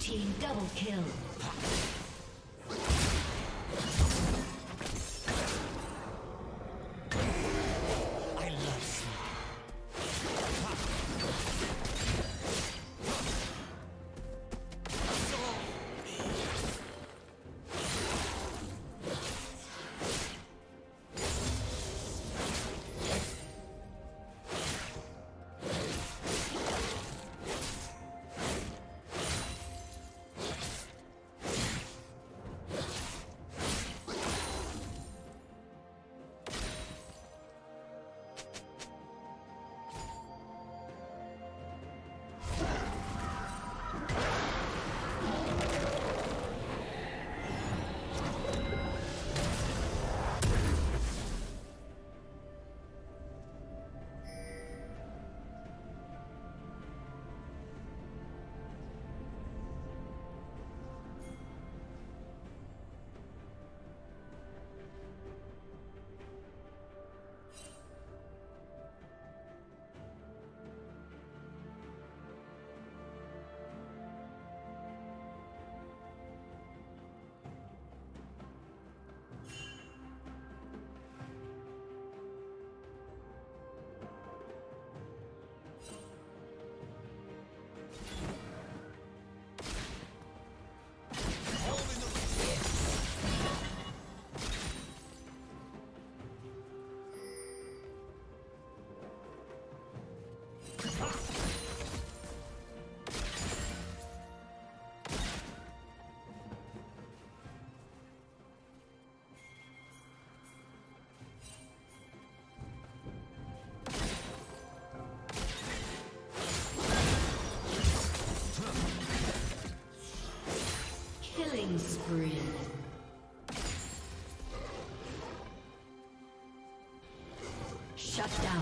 Team double kill. Shut down.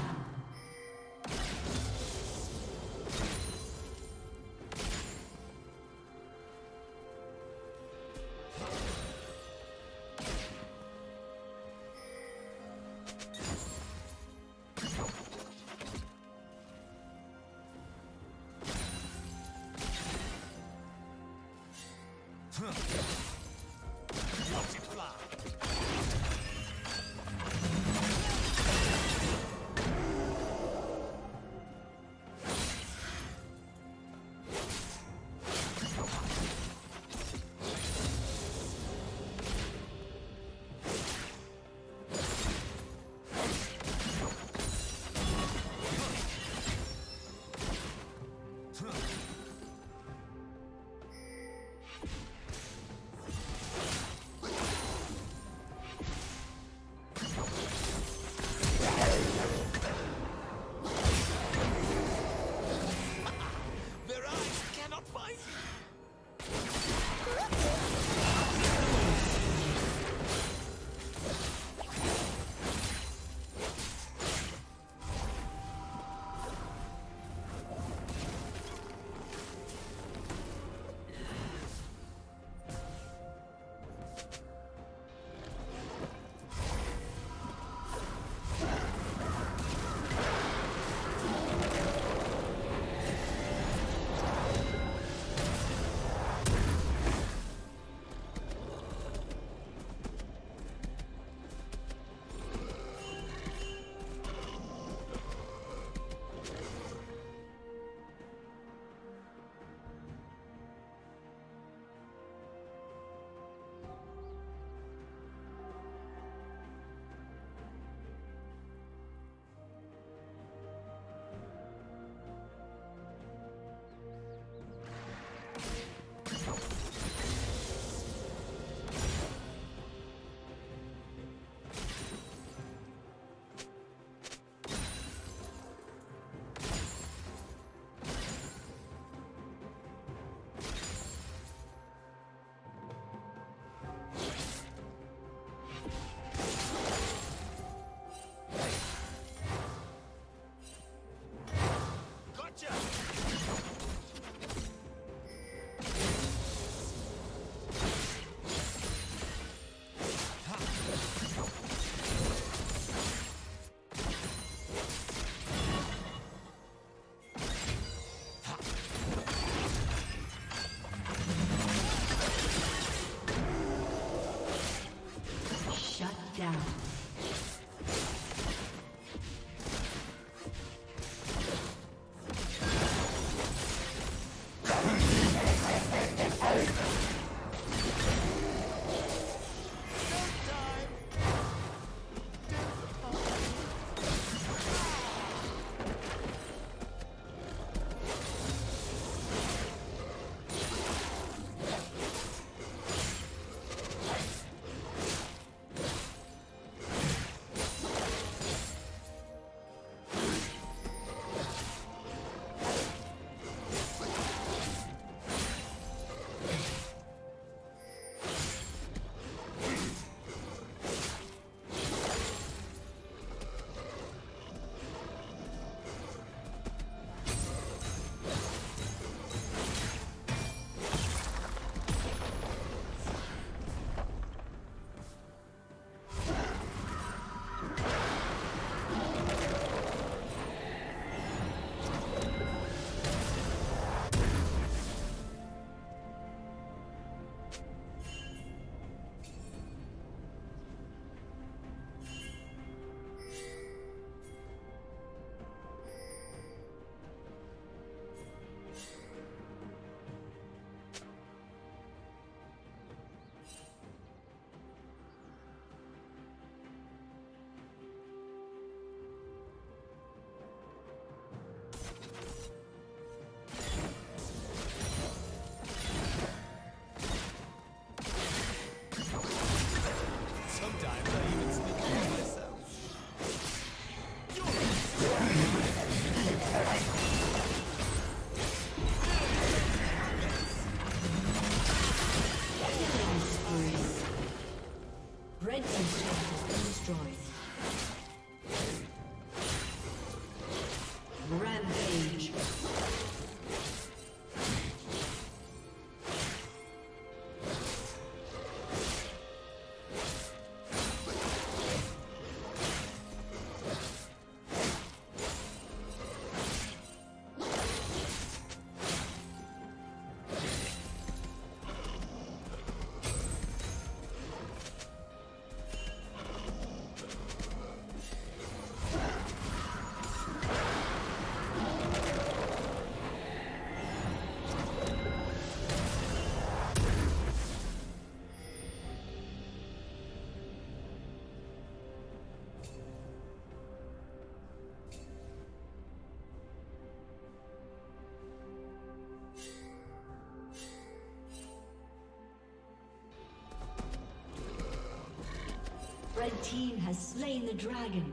Red team has slain the dragon.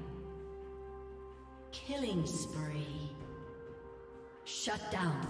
Killing spree. Shut down.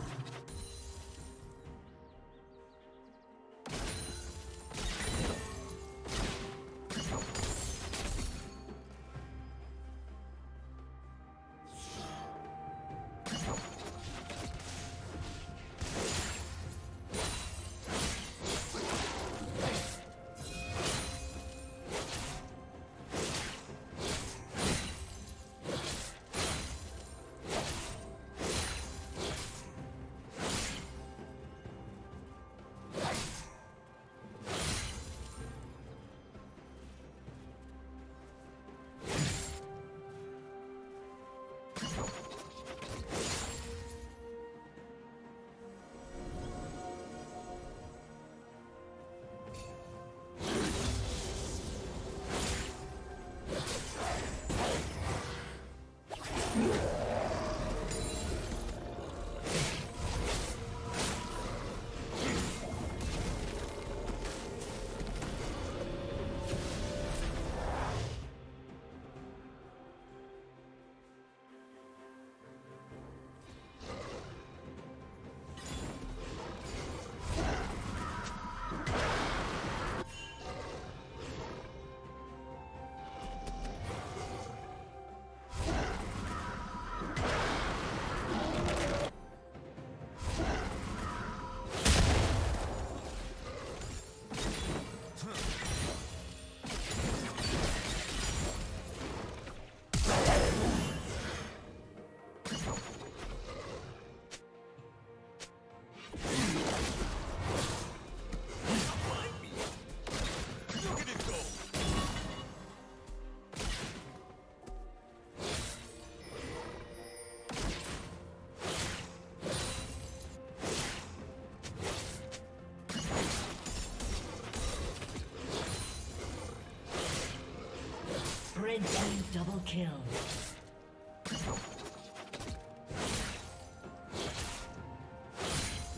Red team double kill.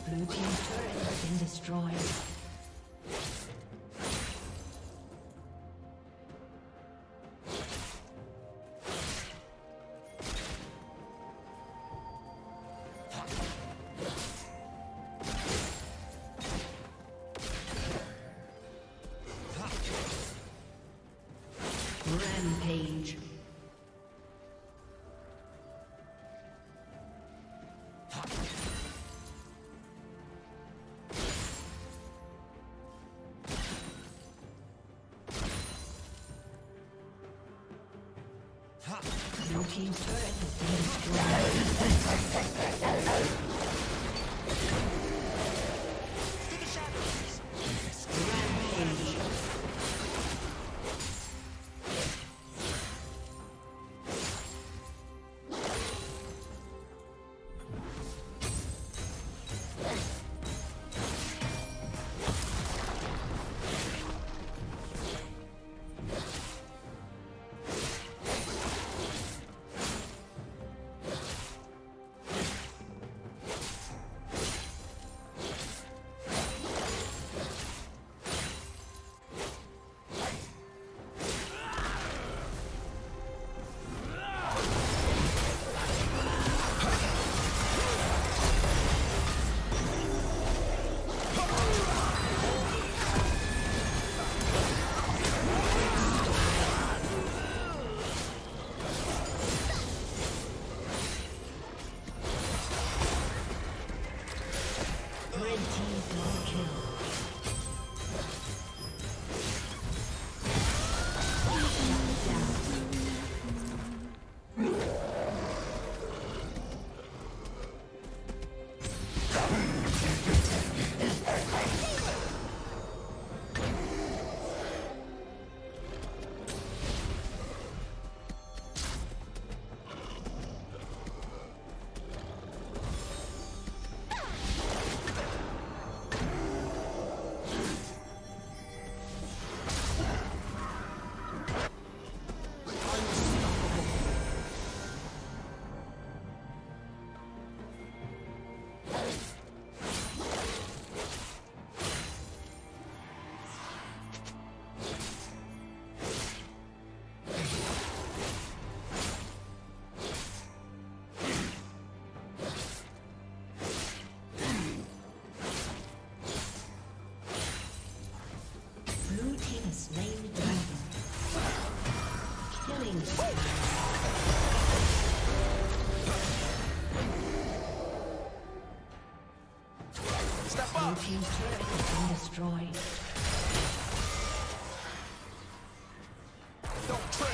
Blue team's turret has been destroyed. Rampage. Blue team's turret has been destroyed. Step up! Your team's turret has been destroyed. Don't trip!